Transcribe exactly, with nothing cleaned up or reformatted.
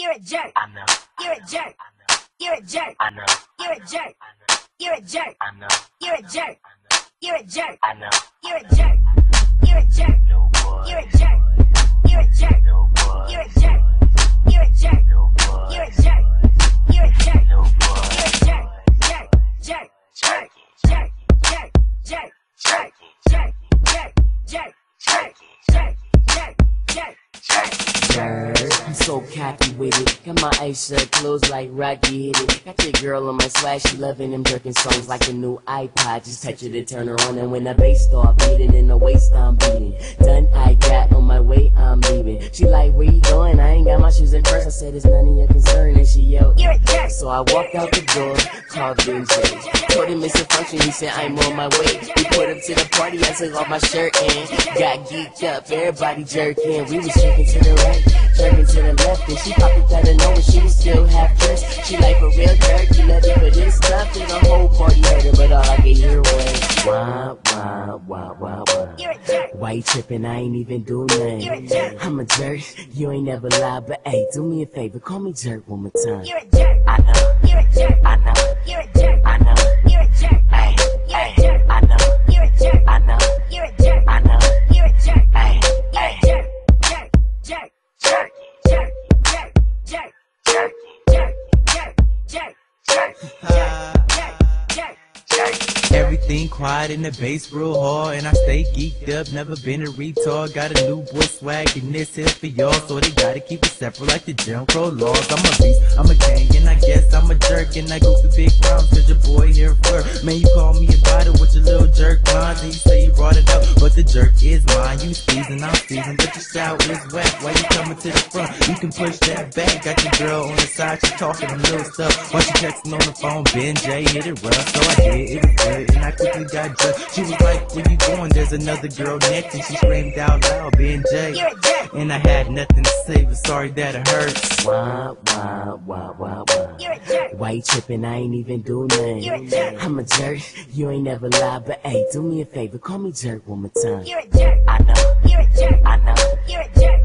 You're a jerk. I know. You're a jerk. You're a jerk. I know. You're a jerk. You're a jerk. I know. You're a jerk. You're a jerk. I know. You're a jerk. You're a jerk. You're a jerk. You're a jerk. You're a jerk. You're a jerk. You're a jerk. You're a jerk. You're a jerk. Jerk. Jerk. Jerk. Jerk. Jerk. Jerk. Jerk. Jerk. Jerk. Jerk. Jerk. Jerk. Jerk. Jerk. I'm so cocky with it. Got my eyes shut, closed like Rocky hit it. Got your girl on my slide, she loving them jerking songs like a new iPod. Just touch it and turn her on, and when the bass start beating in the waist, I'm beating. Done, I got on my way, I'm leaving. She like, where you going? I ain't got my shoes in purse. I said, it's none of your concern, and she yelled, you're a jerk. So I walked out the door, called Ben J. Told him it's a function, he said, I'm on my way. We put up to the party, I took off my shirt and got geeked up, everybody jerking. We was jerking to the right, jerking to the left, and she probably gotta know when she was still half dressed. She like a real jerk, you love it for this stuff, and the whole party heard her, but all I could hear was wah, wah, wah, wah, wah. You're a jerk. Why you trippin'? I ain't even do nothing. You're a jerk. I'm a jerk, you ain't never lie, but hey, do me a favor, call me jerk one more time. You're a jerk. I know. You're a jerk. I know. You're a jerk. I know. You're a jerk. Ay, ay, jerk. I know. You're a jerk. I know. You're a jerk. I know. You're a jerk. Ay, ay, jerk. Jerk, jerk, jerk, jerk, jerk, jerk, jerk, jerk, jerk, jerk, jerk, jerk, jerk. Everything quiet in the bass real hard, and I stay geeked up, never been a retard. Got a new boy swag, and this here for y'all, so they gotta keep it separate like the Jim Crow laws. I'm a beast, I'm a gang, and I guess I'm a jerk, and I go to big rhymes, cause your boy here for. Man, you call me a bottle with your little jerk lines, and you say you brought it up, but the jerk is mine. You squeezing, I'm squeezing, but your shout is whack. Why you coming to the front? You can push that back. Got your girl on the side, she talking a little stuff. While she texting on the phone, Ben J hit it rough, so I did it good, and I quickly got dressed. She was like, where you going? There's another girl next, and she screamed out loud, Ben J. And I had nothing to say, but sorry that it hurts. Wah, wah, wah, wah, wah. You're a jerk. Why you trippin'? I ain't even do nothing. You're a jerk. I'm a jerk, you ain't never lie, but hey, do me a favor, call me jerk one more time. You're a jerk. I know. You're a jerk. I know. You're a jerk.